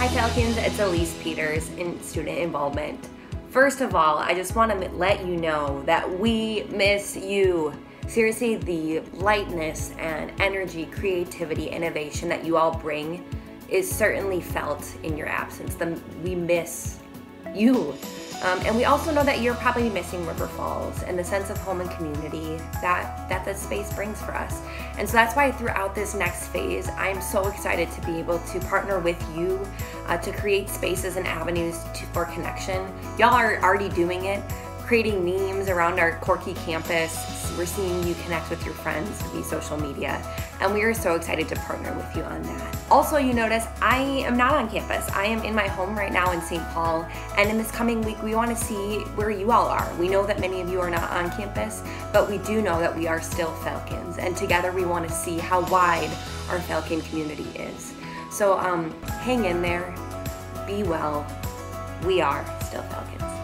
Hi Falcons, it's Elise Peters in Student Involvement. First of all, I just want to let you know that we miss you. Seriously, the lightness and energy, creativity, innovation that you all bring is certainly felt in your absence. We miss you. And we also know that you're probably missing River Falls and the sense of home and community that this space brings for us. And so that's why throughout this next phase, I'm so excited to be able to partner with you to create spaces and avenues for connection. Y'all are already doing it, creating memes around our quirky campus. We're seeing you connect with your friends via social media, and we are so excited to partner with you on that. Also, you notice I am not on campus. I am in my home right now in St. Paul, and in this coming week, we want to see where you all are. We know that many of you are not on campus, but we do know that we are still Falcons, and together we want to see how wide our Falcon community is. So hang in there, be well, we are still Falcons.